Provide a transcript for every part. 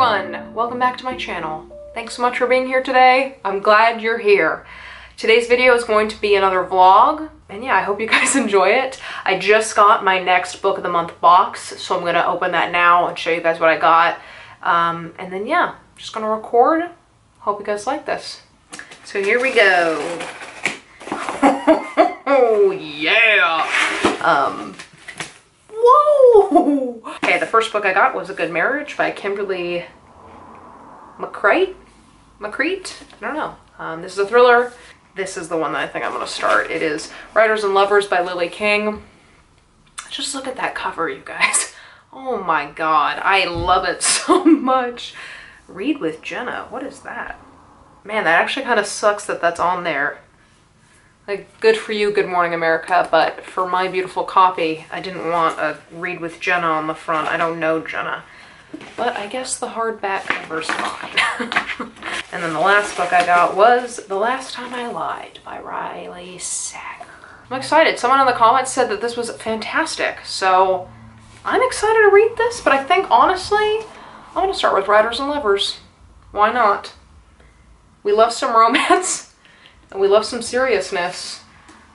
everyone, welcome back to my channel. Thanks so much for being here today. I'm glad you're here. Today's video is going to be another vlog, and yeah, I hope you guys enjoy it. I just got my next book of the month box, so I'm gonna open that now and show you guys what I got. And then yeah, just gonna record. Hope you guys like this. So here we go. Oh yeah. Whoa! Okay, the first book I got was A Good Marriage by Kimberly McCreight? I don't know. This is a thriller. This is the one that I think I'm gonna start. It is Writers and Lovers by Lily King. Just look at that cover, you guys. Oh my god, I love it so much. Read with Jenna, what is that? Man, that actually kind of sucks that that's on there. Like, good for you, Good Morning America, but for my beautiful copy, I didn't want a Read with Jenna on the front. I don't know Jenna. But I guess the hardback cover's fine. And then the last book I got was The Last Time I Lied by Riley Sager. I'm excited. Someone in the comments said that this was fantastic, so I'm excited to read this, but I think, honestly, I'm gonna start with Writers and Lovers. Why not? We love some romance. And we love some seriousness,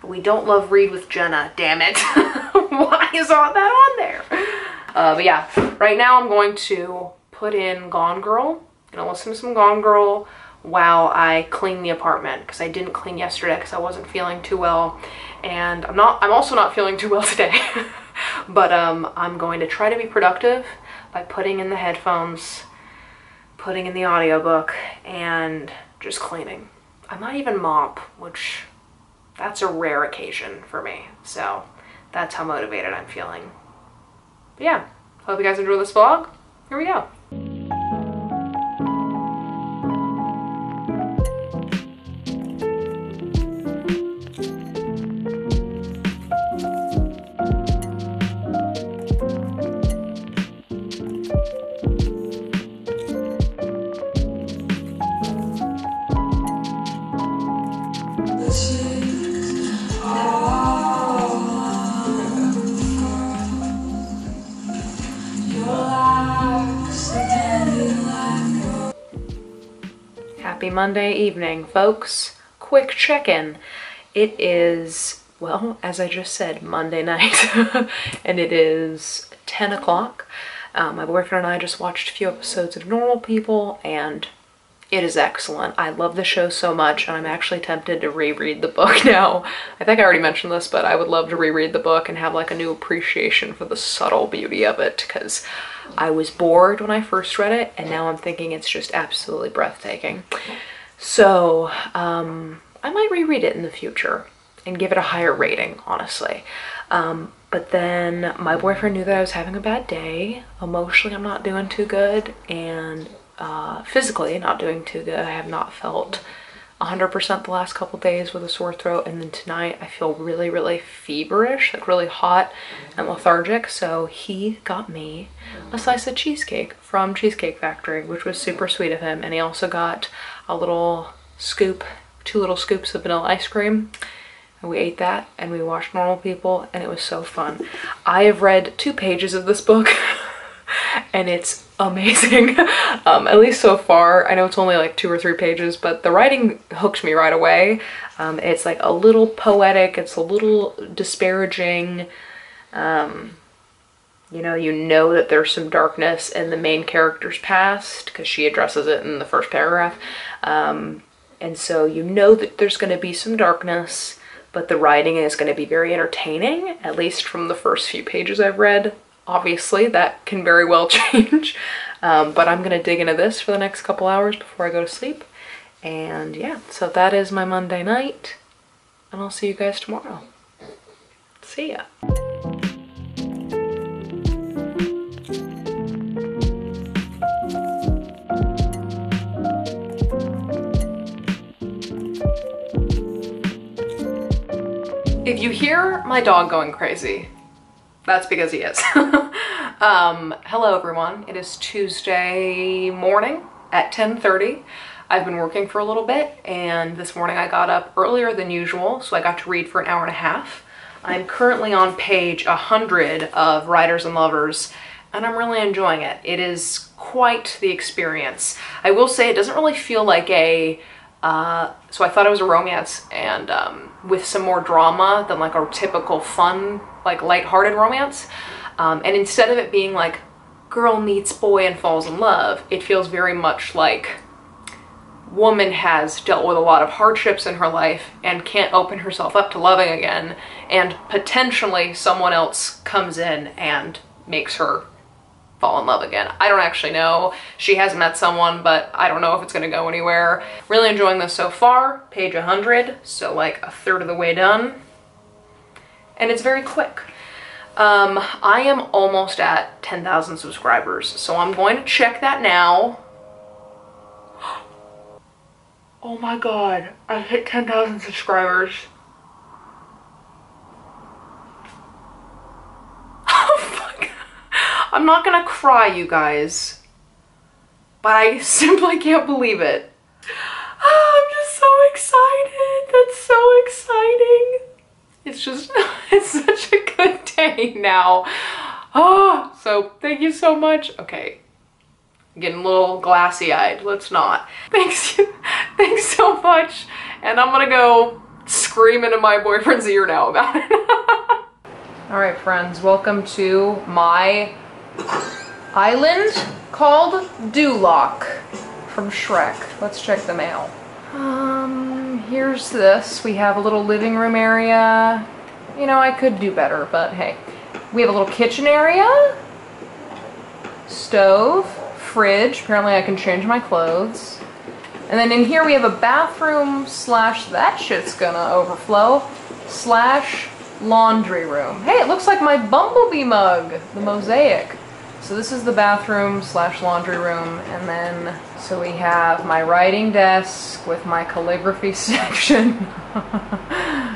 but we don't love Read with Jenna, damn it. Why is all that on there? But yeah, right now I'm going to put in Gone Girl. I'm gonna listen to some Gone Girl while I clean the apartment, because I didn't clean yesterday because I wasn't feeling too well. And I'm also not feeling too well today. But I'm going to try to be productive by putting in the headphones, putting in the audiobook, and just cleaning. I might even mop, which that's a rare occasion for me. So that's how motivated I'm feeling. But yeah, hope you guys enjoy this vlog. Here we go. Monday evening, folks. Quick check-in. It is, well, as I just said, Monday night, and it is 10 o'clock. My boyfriend and I just watched a few episodes of Normal People, and it is excellent. I love the show so much, and I'm actually tempted to reread the book now. I think I already mentioned this, but I would love to reread the book and have like a new appreciation for the subtle beauty of it, because I was bored when I first read it, and now I'm thinking it's just absolutely breathtaking. So I might reread it in the future and give it a higher rating, honestly. But then my boyfriend knew that I was having a bad day. Emotionally, I'm not doing too good, and physically not doing too good. I have not felt 100% the last couple days with a sore throat, and then tonight I feel really, really feverish, like really hot and lethargic. So he got me a slice of cheesecake from Cheesecake Factory, which was super sweet of him, and he also got a little scoop, 2 little scoops of vanilla ice cream, and we ate that and we watched Normal People, and it was so fun. I have read 2 pages of this book and it's amazing. At least so far. I know it's only like 2 or 3 pages, but the writing hooked me right away. It's like a little poetic, it's a little disparaging. You know that there's some darkness in the main character's past, because she addresses it in the first paragraph. And so you know that there's going to be some darkness, but the writing is going to be very entertaining, at least from the first few pages I've read. Obviously, that can very well change, but I'm gonna dig into this for the next couple hours before I go to sleep. And yeah, so that is my Monday night, and I'll see you guys tomorrow. See ya. If you hear my dog going crazy, that's because he is. Hello everyone, it is Tuesday morning at 10:30. I've been working for a little bit, and this morning I got up earlier than usual, so I got to read for 1.5 hours. I'm currently on page 100 of Writers and Lovers, and I'm really enjoying it. It is quite the experience. I will say it doesn't really feel like a, so I thought it was a romance and with some more drama than like a typical fun, like lighthearted romance. And instead of it being like girl meets boy and falls in love, it feels very much like woman has dealt with a lot of hardships in her life and can't open herself up to loving again, and potentially someone else comes in and makes her fall in love again. I don't actually know. She has met someone, but I don't know if it's gonna go anywhere. Really enjoying this so far. Page 100, so like a third of the way done. And it's very quick. I am almost at 10,000 subscribers, so I'm going to check that now. Oh my god, I hit 10,000 subscribers. Oh my god. I'm not gonna cry, you guys, but I simply can't believe it. Oh, I'm just so excited. That's so exciting. It's just, it's such a good day now. Oh, so thank you so much. Okay, I'm getting a little glassy-eyed. Let's not. Thanks so much. And I'm gonna go scream into my boyfriend's ear now about it. All right, friends, welcome to my island called Duloc from Shrek. Let's check the mail. Here's this. We have a little living room area. You know, I could do better, but hey. We have a little kitchen area, stove, fridge. Apparently I can change my clothes. And then in here we have a bathroom slash that shit's gonna overflow slash laundry room. Hey, it looks like my Bumblebee mug, the mosaic. So this is the bathroom slash laundry room, and then so we have my writing desk with my calligraphy section,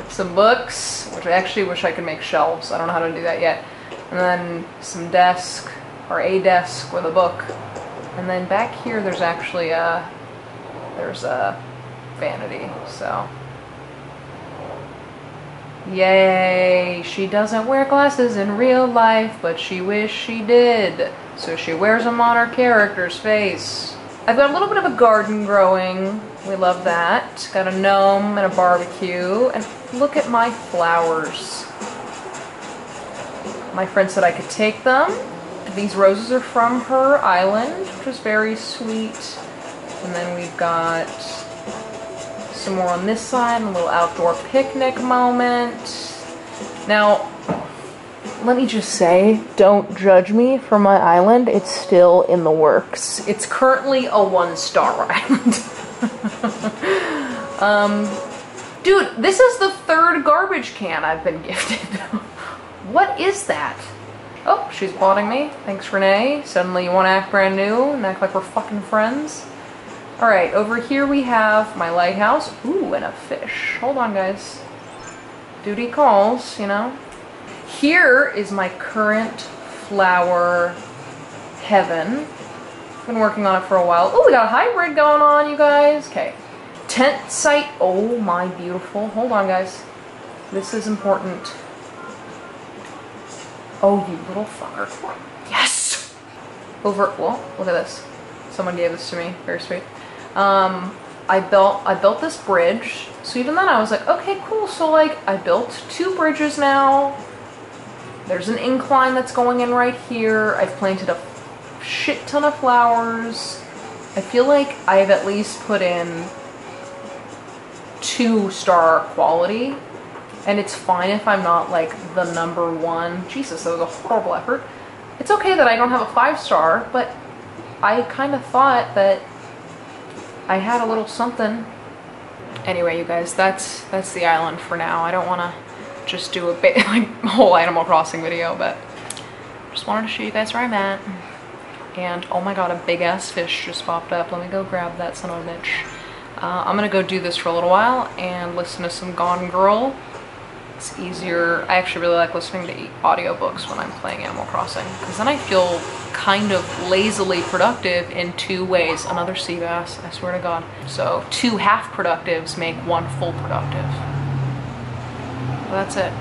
some books, which I actually wish I could make shelves. I don't know how to do that yet. And then some desk, or a desk with a book. And then back here there's actually a, there's a vanity, so. Yay, she doesn't wear glasses in real life, but she wished she did. So she wears them on her character's face. I've got a little bit of a garden growing. We love that. Got a gnome and a barbecue. And look at my flowers. My friend said I could take them. These roses are from her island, which is very sweet. And then we've got some more on this side, a little outdoor picnic moment. Now, let me just say, don't judge me for my island. It's still in the works. It's currently a 1-star island. Dude, this is the third garbage can I've been gifted. What is that? Oh, she's applauding me. Thanks, Renee. Suddenly you want to act brand new and act like we're fucking friends. All right, over here we have my lighthouse. Ooh, and a fish. Hold on, guys. Duty calls, you know. Here is my current flower heaven. Been working on it for a while. Ooh, we got a hybrid going on, you guys. Okay. Tent site. Oh, my beautiful. Hold on, guys. This is important. Oh, you little fucker. Yes! Over, well, look at this. Someone gave this to me, very sweet. I built this bridge. So even then I was like, okay, cool. So like I built 2 bridges now. There's an incline that's going in right here. I've planted a shit ton of flowers. I feel like I've at least put in 2-star quality. And it's fine if I'm not like the #1. Jesus, that was a horrible effort. It's okay that I don't have a 5-star, but I kind of thought that I had a little something. Anyway, you guys, that's the island for now. I don't want to just do a bit like whole Animal Crossing video, but just wanted to show you guys where I'm at. And oh my god, a big ass fish just popped up. Let me go grab that son of a bitch. I'm gonna go do this for a little while and listen to some Gone Girl. It's easier. I actually really like listening to audiobooks when I'm playing Animal Crossing, because then I feel kind of lazily productive in 2 ways. Another sea bass, I swear to god. So 2 half productives make 1 full productive. Well, that's it.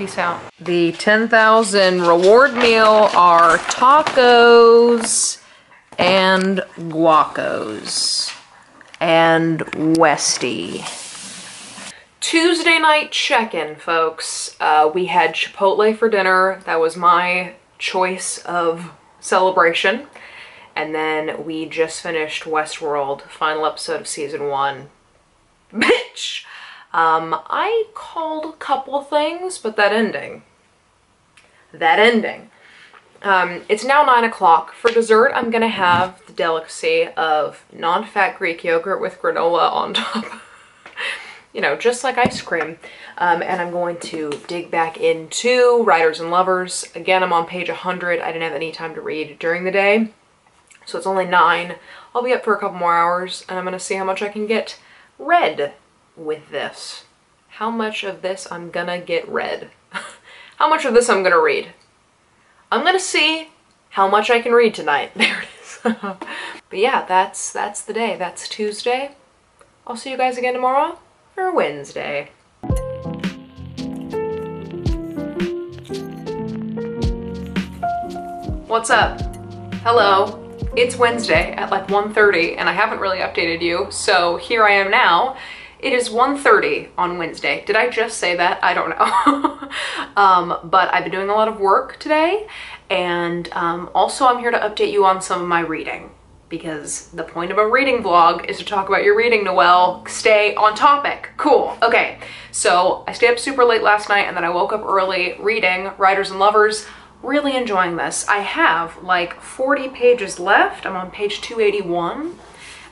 Peace out. The 10,000 reward meal are tacos and guacos and Westy. Tuesday night check-in, folks. We had Chipotle for dinner. That was my choice of celebration. And then we just finished Westworld, final episode of season 1. Bitch! I called a couple things, but that ending. It's now 9 o'clock. For dessert, I'm gonna have the delicacy of non-fat Greek yogurt with granola on top. You know, just like ice cream. And I'm going to dig back into Writers and Lovers. Again, I'm on page 100. I didn't have any time to read during the day, so it's only 9. I'll be up for a couple more hours, and I'm gonna see how much I can get read with this. How much of this I'm gonna get read. How much of this I'm gonna read. I'm gonna see how much I can read tonight. There it is. But yeah, that's the day. That's Tuesday. I'll see you guys again tomorrow. Or Wednesday. What's up? Hello. It's Wednesday at like 1:30 and I haven't really updated you, so here I am now. It is 1:30 on Wednesday. Did I just say that? I don't know. But I've been doing a lot of work today, and also I'm here to update you on some of my reading, because the point of a reading vlog is to talk about your reading, Noelle. Stay on topic. Cool. Okay, so I stayed up super late last night and then I woke up early reading Writers and Lovers. Really enjoying this. I have like 40 pages left. I'm on page 281.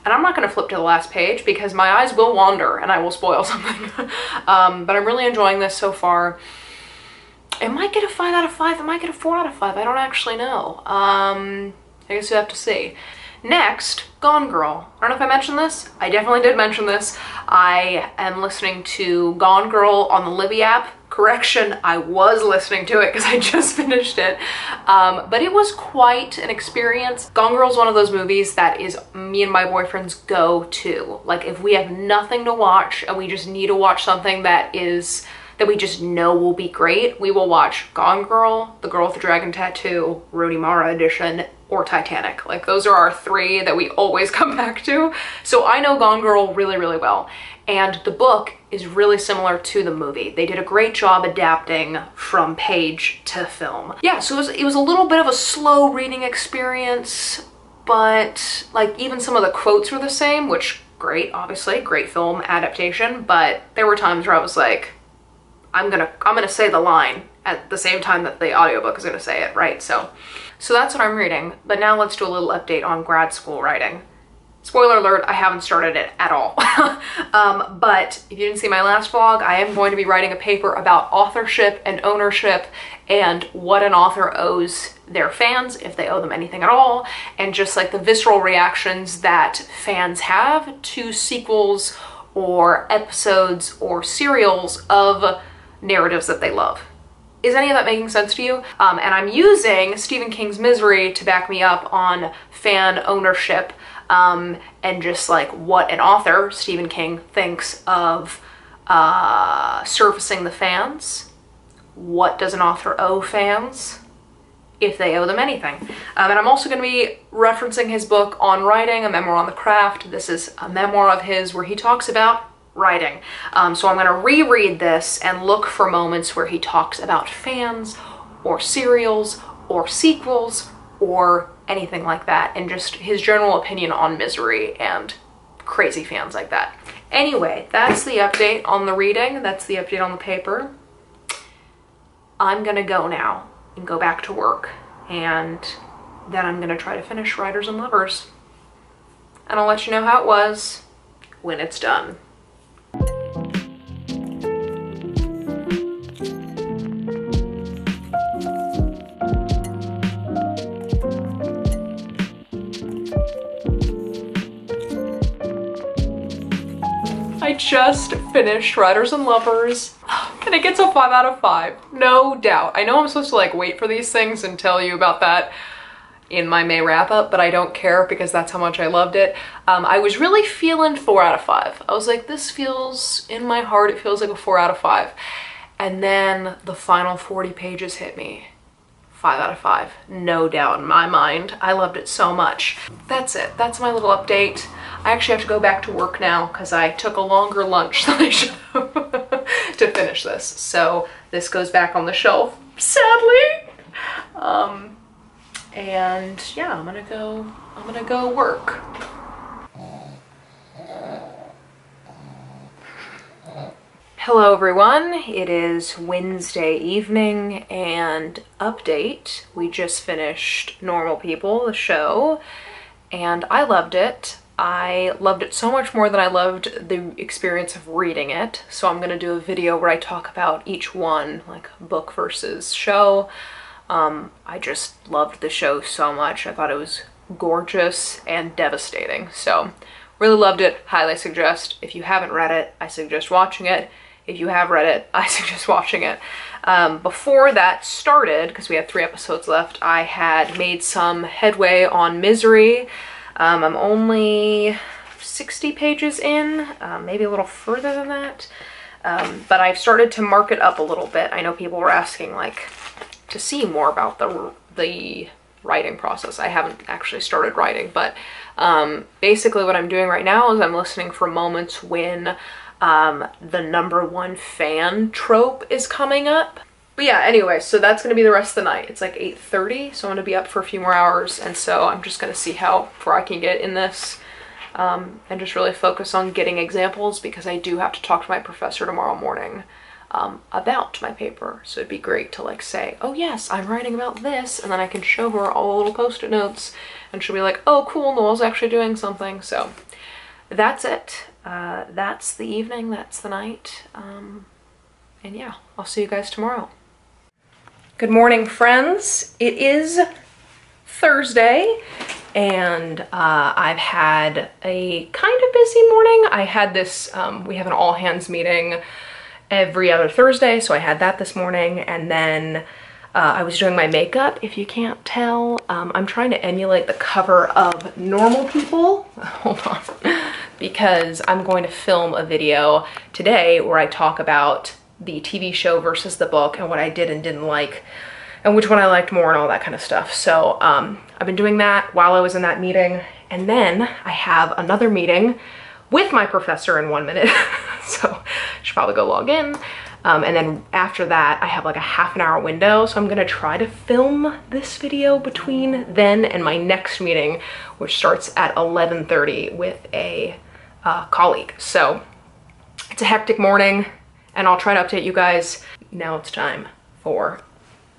And I'm not gonna flip to the last page because my eyes will wander and I will spoil something. But I'm really enjoying this so far. It might get a 5 out of 5. It might get a 4 out of 5. I don't actually know. I guess you have to see. Next, Gone Girl. I don't know if I mentioned this. I definitely did mention this. I am listening to Gone Girl on the Libby app. Correction, I was listening to it because I just finished it. But it was quite an experience. Gone Girl is one of those movies that is me and my boyfriend's go-to. Like, if we have nothing to watch and we just need to watch something that we just know will be great, we will watch Gone Girl, The Girl with the Dragon Tattoo, Rooney Mara edition, or Titanic. Like, those are our three that we always come back to. So I know Gone Girl really, really well. And the book is really similar to the movie. They did a great job adapting from page to film. Yeah, so it was a little bit of a slow reading experience, but like even some of the quotes were the same, which great, obviously, great film adaptation, but there were times where I was like, I'm gonna say the line at the same time that the audiobook is gonna say it, right? So that's what I'm reading. But now let's do a little update on grad school writing. Spoiler alert, I haven't started it at all. But if you didn't see my last vlog, I am going to be writing a paper about authorship and ownership and what an author owes their fans, if they owe them anything at all, and just like the visceral reactions that fans have to sequels or episodes or serials of narratives that they love. Is any of that making sense to you? And I'm using Stephen King's Misery to back me up on fan ownership and just like what an author, Stephen King, thinks of servicing the fans. What does an author owe fans, if they owe them anything? And I'm also going to be referencing his book On Writing, A Memoir on the Craft. This is a memoir of his where he talks about writing. So I'm going to reread this and look for moments where he talks about fans or serials or sequels or anything like that, and just his general opinion on Misery and crazy fans like that. Anyway, that's the update on the reading. That's the update on the paper. I'm gonna go now and go back to work, and then I'm gonna try to finish Writers and Lovers, and I'll let you know how it was when it's done. I just finished Writers and Lovers, and it gets a 5 out of 5, no doubt. I know I'm supposed to like wait for these things and tell you about that in my May wrap up, but I don't care because that's how much I loved it. I was really feeling 4 out of 5. I was like, this feels, in my heart, it feels like a 4 out of 5. And then the final 40 pages hit me. 5 out of 5, no doubt in my mind. I loved it so much. That's it, that's my little update. I actually have to go back to work now because I took a longer lunch than I should have to finish this. So this goes back on the shelf, sadly. And yeah, I'm gonna go work. Hello everyone, it is Wednesday evening and update. We just finished Normal People, the show, and I loved it. I loved it so much more than I loved the experience of reading it, so I'm gonna do a video where I talk about each one, like book versus show. I just loved the show so much. I thought it was gorgeous and devastating, so really loved it, highly suggest. If you haven't read it, I suggest watching it. If you have read it, I suggest watching it. Before that started, because we had 3 episodes left, I had made some headway on Misery. I'm only 60 pages in, maybe a little further than that. But I've started to mark it up a little bit. I know people were asking like to see more about the writing process. I haven't actually started writing, but basically what I'm doing right now is I'm listening for moments when the #1 fan trope is coming up. But yeah, anyway, so that's gonna be the rest of the night. It's like 8:30, so I'm gonna be up for a few more hours, and so I'm just gonna see how far I can get in this and just really focus on getting examples, because I do have to talk to my professor tomorrow morning about my paper. So it'd be great to like say, oh yes, I'm writing about this, and then I can show her all the little post-it notes and she'll be like, oh cool, Noel's actually doing something. So that's it. That's the evening, that's the night. And yeah, I'll see you guys tomorrow. Good morning, friends. It is Thursday, and I've had a kind of busy morning. I had this, we have an all-hands meeting every other Thursday, so I had that this morning, and then I was doing my makeup. If you can't tell, I'm trying to emulate the cover of Normal People. Hold on, because I'm going to film a video today where I talk about the TV show versus the book and what I did and didn't like and which one I liked more and all that kind of stuff. So I've been doing that while I was in that meeting, and then I have another meeting with my professor in 1 minute. So I should probably go log in. And then after that, I have like a half-hour window. So I'm gonna try to film this video between then and my next meeting, which starts at 11:30 with a colleague. So it's a hectic morning, and I'll try to update you guys. Now it's time for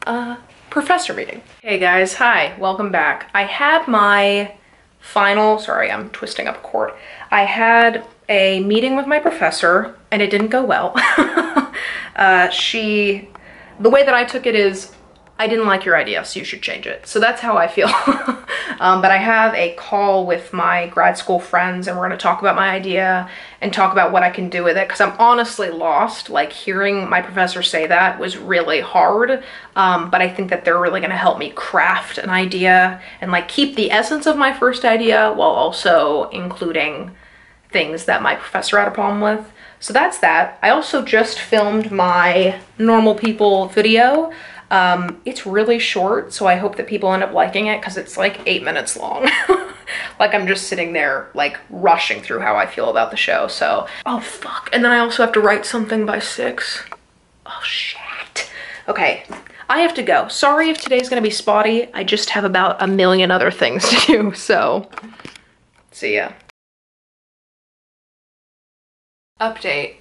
a professor meeting. Hey guys, hi, welcome back. I had my final, sorry, I'm twisting up a cord. I had a meeting with my professor and it didn't go well. The way that I took it is, I didn't like your idea, so you should change it. So that's how I feel. But I have a call with my grad school friends, and we're gonna talk about my idea and talk about what I can do with it, because I'm honestly lost. Like, hearing my professor say that was really hard, but I think that they're really gonna help me craft an idea and like keep the essence of my first idea while also including things that my professor had a problem with. So that's that. I also just filmed my Normal People video. It's really short, so I hope that people end up liking it, because it's like 8 minutes long. Like, I'm just sitting there like rushing through how I feel about the show. So, oh fuck, and then I also have to write something by 6. Oh shit. Okay, I have to go. Sorry if today's gonna be spotty. I just have about a million other things to do, so see ya. Update.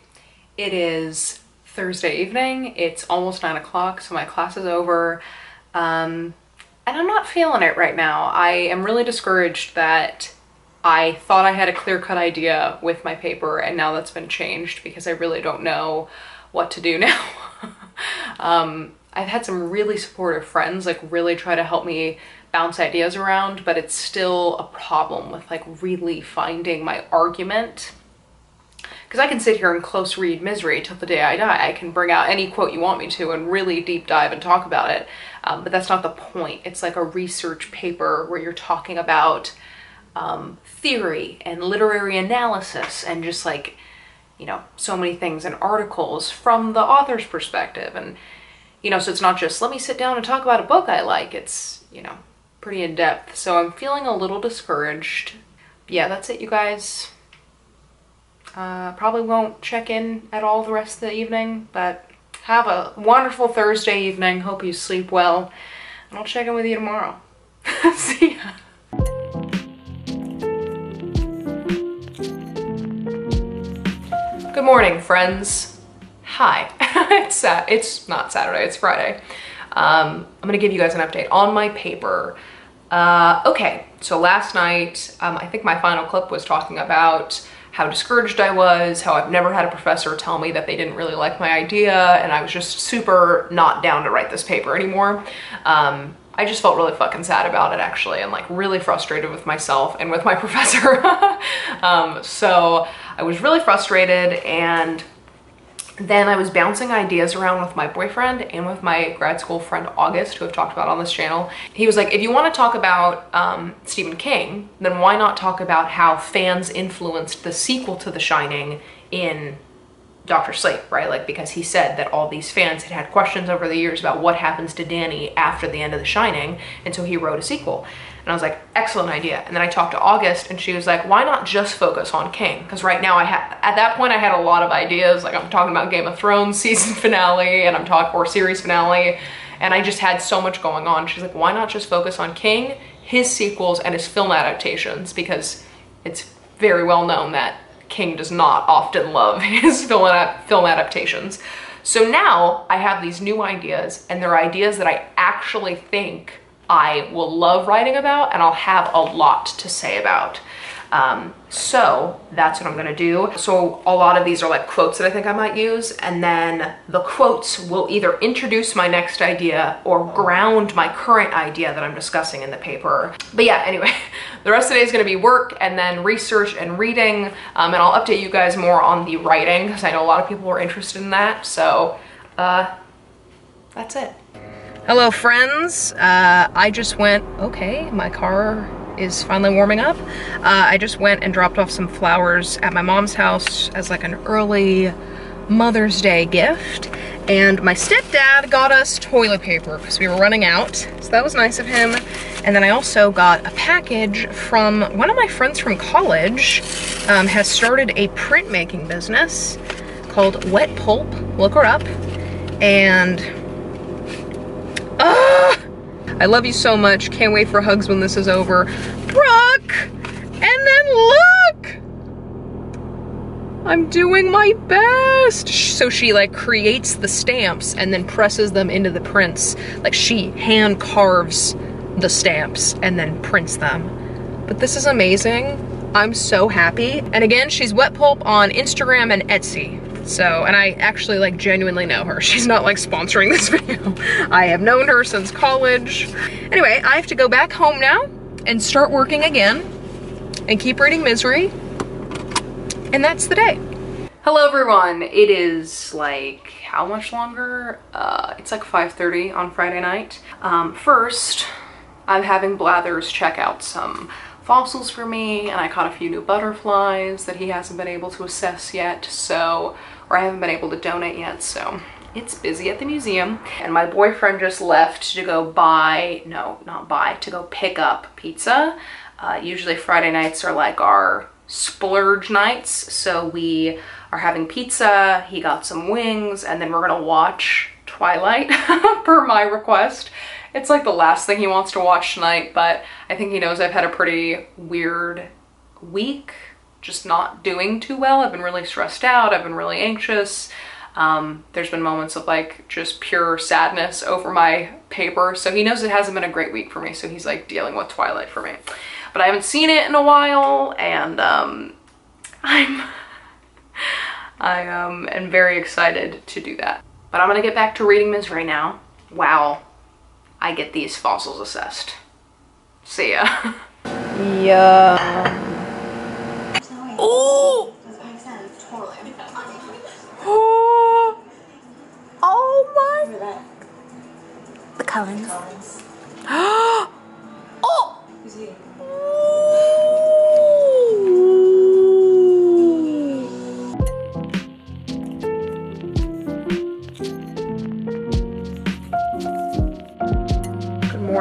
It is Thursday evening. It's almost 9 o'clock, so my class is over. And I'm not feeling it right now. I am really discouraged that I thought I had a clear-cut idea with my paper, and now that's been changed because I really don't know what to do now. I've had some really supportive friends like really try to help me bounce ideas around, but it's still a problem with like really finding my argument. Because I can sit here and close read Misery till the day I die. I can bring out any quote you want me to and really deep dive and talk about it, but that's not the point. It's like a research paper where you're talking about theory and literary analysis and just like you know, so many things and articles from the author's perspective. And, you know, so it's not just, let me sit down and talk about a book I like. It's, you know, pretty in depth. So I'm feeling a little discouraged. Yeah, that's it, you guys. Probably won't check in at all the rest of the evening, but have a wonderful Thursday evening. Hope you sleep well. And I'll check in with you tomorrow. See ya. Good morning, friends. Hi. It's not Saturday, it's Friday. I'm gonna give you guys an update on my paper. Okay, so last night, I think my final clip was talking about how discouraged I was, how I've never had a professor tell me that they didn't really like my idea, and I was just super not down to write this paper anymore. I just felt really fucking sad about it, actually, and like really frustrated with myself and with my professor. So I was really frustrated, and then I was bouncing ideas around with my boyfriend and with my grad school friend August, who I've talked about on this channel. He was like, if you want to talk about Stephen King, then why not talk about how fans influenced the sequel to The Shining in Dr. Sleep, right? Like, because he said that all these fans had had questions over the years about what happens to Danny after the end of The Shining, and so he wrote a sequel. And I was like, excellent idea. And then I talked to August, and she was like, why not just focus on King? Because right now, at that point, I had a lot of ideas. Like, I'm talking about Game of Thrones season finale, and I'm talking for series finale, and I just had so much going on. She's like, why not just focus on King, his sequels, and his film adaptations? Because it's very well known that King does not often love his film adaptations. So now I have these new ideas, and they're ideas that I actually think I will love writing about, and I'll have a lot to say about. So that's what I'm gonna do. So a lot of these are like quotes that I think I might use, and then the quotes will either introduce my next idea or ground my current idea that I'm discussing in the paper. But yeah, anyway, the rest of the day is gonna be work and then research and reading, and I'll update you guys more on the writing, because I know a lot of people are interested in that. So that's it. Hello, friends. I just went, okay, my car is finally warming up. I just went and dropped off some flowers at my mom's house as like an early Mother's Day gift. And my stepdad got us toilet paper because we were running out. So that was nice of him. And then I also got a package from one of my friends from college, has started a printmaking business called Wet Pulp. Look her up. And, I love you so much. Can't wait for hugs when this is over. Brooke! And then look! I'm doing my best! So she like creates the stamps and then presses them into the prints. Like she hand carves the stamps and then prints them. But this is amazing. I'm so happy. And again, she's Wet Pulp on Instagram and Etsy. So, and I actually like genuinely know her. She's not like sponsoring this video. I have known her since college. Anyway, I have to go back home now and start working again and keep reading Misery. And that's the day. Hello everyone. It is like, how much longer? It's like 5:30 on Friday night. First, I'm having Blathers check out some fossils for me, and I caught a few new butterflies that he hasn't been able to assess yet, so, or I haven't been able to donate yet, so it's busy at the museum. And my boyfriend just left to go buy, no, not buy, to go pick up pizza. Usually Friday nights are like our splurge nights, so we are having pizza, he got some wings, and then we're gonna watch Twilight per my request. It's like the last thing he wants to watch tonight, but I think he knows I've had a pretty weird week, just not doing too well. I've been really stressed out. I've been really anxious. There's been moments of like just pure sadness over my paper. So he knows it hasn't been a great week for me. So he's like dealing with Twilight for me, but I haven't seen it in a while. And I am very excited to do that, but I'm going to get back to reading Misery now. Wow. I get these fossils assessed. See ya. Yeah. Oh! Oh! Oh my! The Cullens. Oh! Who's he? Oh!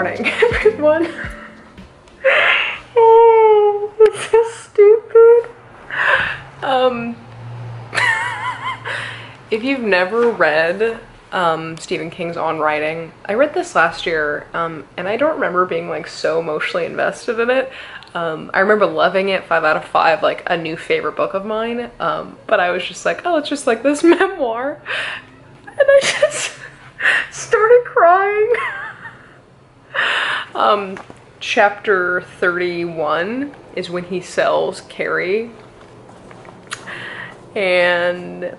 morning, everyone. Oh, this is stupid. If you've never read Stephen King's On Writing, I read this last year, and I don't remember being like so emotionally invested in it. I remember loving it 5 out of 5, like a new favorite book of mine. But I was just like, oh, it's just like this memoir. And I just started crying. Chapter 31 is when he sells Carrie. And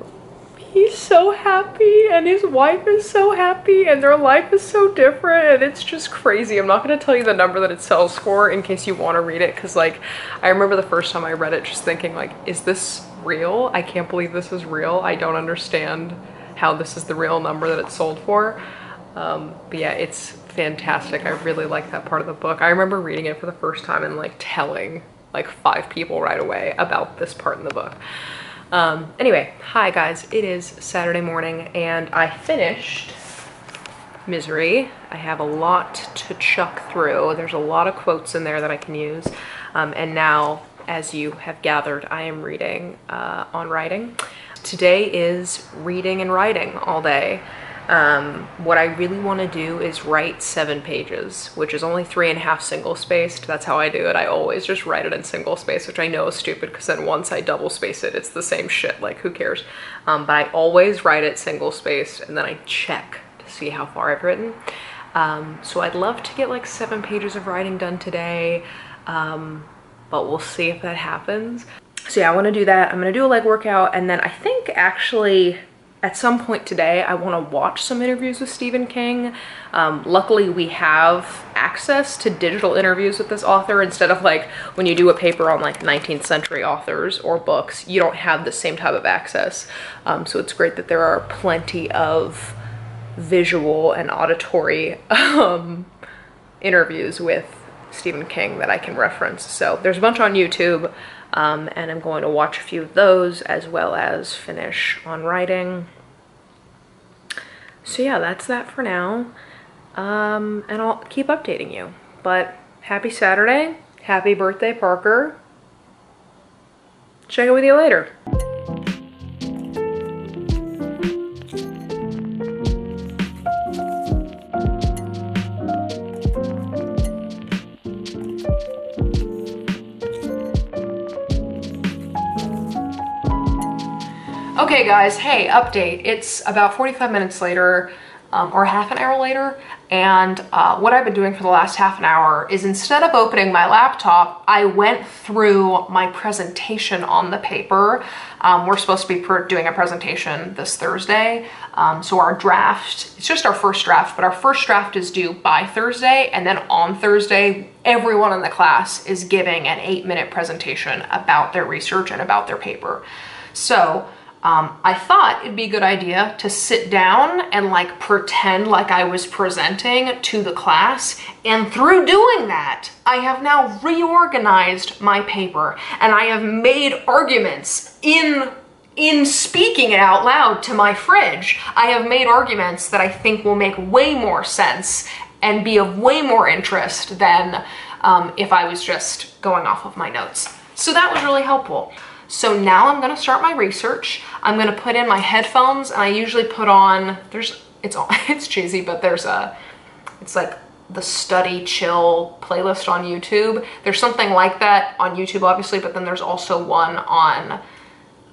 he's so happy, and his wife is so happy, and their life is so different, and it's just crazy. I'm not going to tell you the number that it sells for in case you want to read it, because like I remember the first time I read it just thinking like, is this real? I can't believe this is real. I don't understand how this is the real number that it sold for. But yeah, it's fantastic. I really like that part of the book. I remember reading it for the first time and like telling like 5 people right away about this part in the book. Anyway, hi guys, it is Saturday morning and I finished Misery. I have a lot to chuck through. There's a lot of quotes in there that I can use. And now, as you have gathered, I am reading On Writing. Today is reading and writing all day. What I really want to do is write 7 pages, which is only 3.5 single spaced. That's how I do it. I always just write it in single space, which I know is stupid because then once I double space it, it's the same shit. Like, who cares? But I always write it single spaced and then I check to see how far I've written. So I'd love to get like 7 pages of writing done today, but we'll see if that happens. So yeah, I want to do that. I'm going to do a leg workout, and then I think actually at some point today, I want to watch some interviews with Stephen King. Luckily, we have access to digital interviews with this author instead of like when you do a paper on like 19th century authors or books, you don't have the same type of access. So it's great that there are plenty of visual and auditory interviews with Stephen King that I can reference. So there's a bunch on YouTube. And I'm going to watch a few of those as well as finish On Writing. So yeah, that's that for now. And I'll keep updating you. But happy Saturday. Happy birthday, Parker. Check in with you later. Okay guys, hey, update. It's about 45 minutes later, or half an hour later, and what I've been doing for the last half an hour is instead of opening my laptop, I went through my presentation on the paper. We're supposed to be doing a presentation this Thursday, so our draft, it's just our first draft, but our first draft is due by Thursday, and then on Thursday, everyone in the class is giving an 8-minute presentation about their research and about their paper. So, I thought it'd be a good idea to sit down and like pretend like I was presenting to the class, and through doing that, I have now reorganized my paper and I have made arguments in speaking it out loud to my fridge. I have made arguments that I think will make way more sense and be of way more interest than if I was just going off of my notes. So that was really helpful. So now I'm gonna start my research. I'm gonna put in my headphones, and I usually put on, it's cheesy, but it's like the study chill playlist on YouTube. There's something like that on YouTube, obviously, but then there's also one on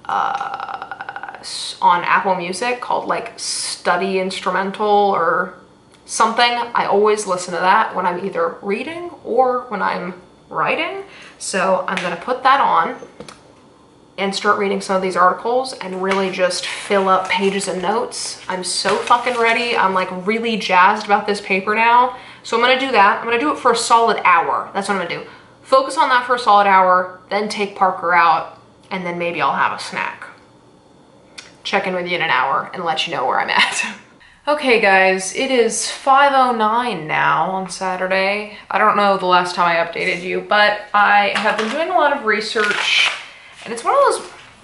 Apple Music called like study instrumental or something. I always listen to that when I'm either reading or when I'm writing. So I'm gonna put that on and start reading some of these articles and really just fill up pages of notes. I'm so fucking ready. I'm like really jazzed about this paper now. So I'm gonna do that. I'm gonna do it for a solid hour. That's what I'm gonna do. Focus on that for a solid hour, then take Parker out, and then maybe I'll have a snack. Check in with you in an hour and let you know where I'm at. Okay guys, it is 5:09 now on Saturday. I don't know the last time I updated you, but I have been doing a lot of research. And it's one of those,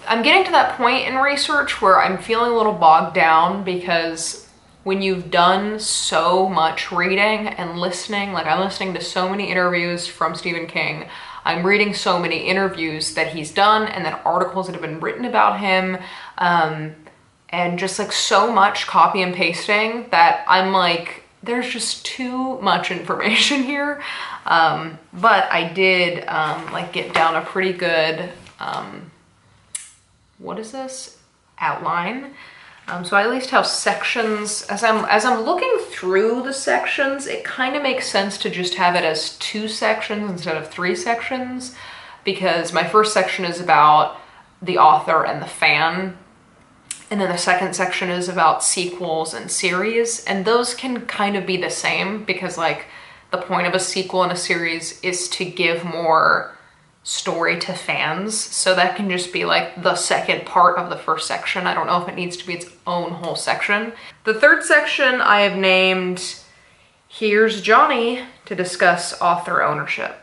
I'm getting to that point in research where I'm feeling a little bogged down because when you've done so much reading and listening, like I'm listening to so many interviews from Stephen King, I'm reading so many interviews that he's done and then articles that have been written about him, and just like so much copy and pasting that I'm like, there's just too much information here. But I did like get down a pretty good, what is this? Outline. So I at least have sections. As I'm looking through the sections, it kind of makes sense to just have it as two sections instead of three sections, because my first section is about the author and the fan, and then the second section is about sequels and series, and those can kind of be the same, because like the point of a sequel and a series is to give more story to fans, so that can just be like the second part of the first section. I don't know if it needs to be its own whole section. The third section I have named Here's Johnny to discuss author ownership,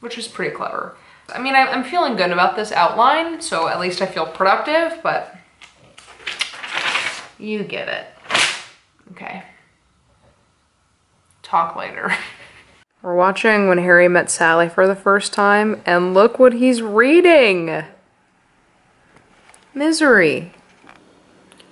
which is pretty clever. I mean, I'm feeling good about this outline, so at least I feel productive, but you get it. Okay. Talk later. We're watching When Harry Met Sally for the first time, and look what he's reading! Misery.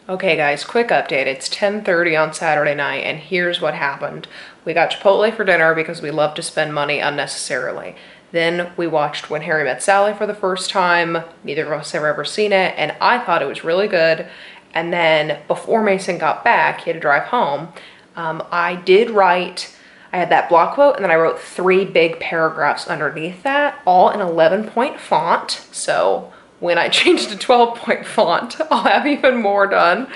Okay guys, quick update. It's 10:30 on Saturday night, and here's what happened. We got Chipotle for dinner because we love to spend money unnecessarily. Then we watched When Harry Met Sally for the first time. Neither of us have ever seen it, and I thought it was really good. And then before Mason got back, he had to drive home, I had that block quote, and then I wrote three big paragraphs underneath that, all in 11-point font. So when I change to 12-point font, I'll have even more done.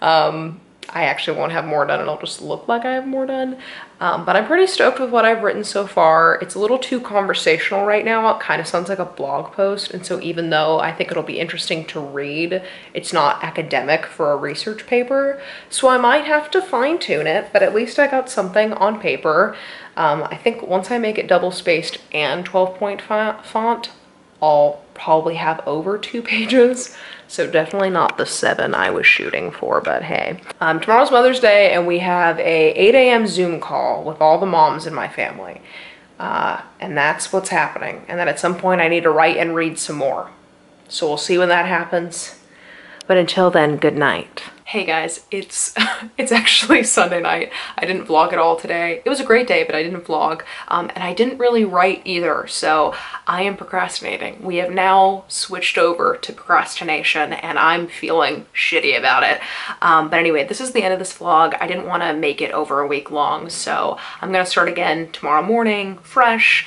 I actually won't have more done, and I'll just look like I have more done. But I'm pretty stoked with what I've written so far. It's a little too conversational right now. It kind of sounds like a blog post. And so even though I think it'll be interesting to read, it's not academic for a research paper. So I might have to fine tune it, but at least I got something on paper. I think once I make it double spaced and 12-point font, I'll probably have over 2 pages. So definitely not the 7 I was shooting for, but hey. Tomorrow's Mother's Day, and we have a 8 a.m. Zoom call with all the moms in my family. And that's what's happening. And then at some point I need to write and read some more. So we'll see when that happens. But until then, good night. Hey guys, it's actually Sunday night. I didn't vlog at all today. It was a great day, but I didn't vlog, and I didn't really write either, so I am procrastinating. We have now switched over to procrastination, and I'm feeling shitty about it. But anyway, this is the end of this vlog. I didn't want to make it over a week long, so I'm going to start again tomorrow morning, fresh.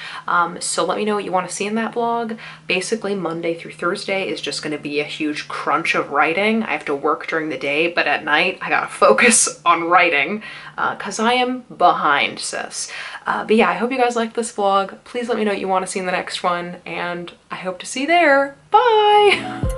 So let me know what you want to see in that vlog. Basically, Monday through Thursday is just going to be a huge crunch of writing. I have to work during the day, but at night I gotta focus on writing because I am behind, sis. But yeah, I hope you guys liked this vlog. Please let me know what you want to see in the next one, and I hope to see you there. Bye!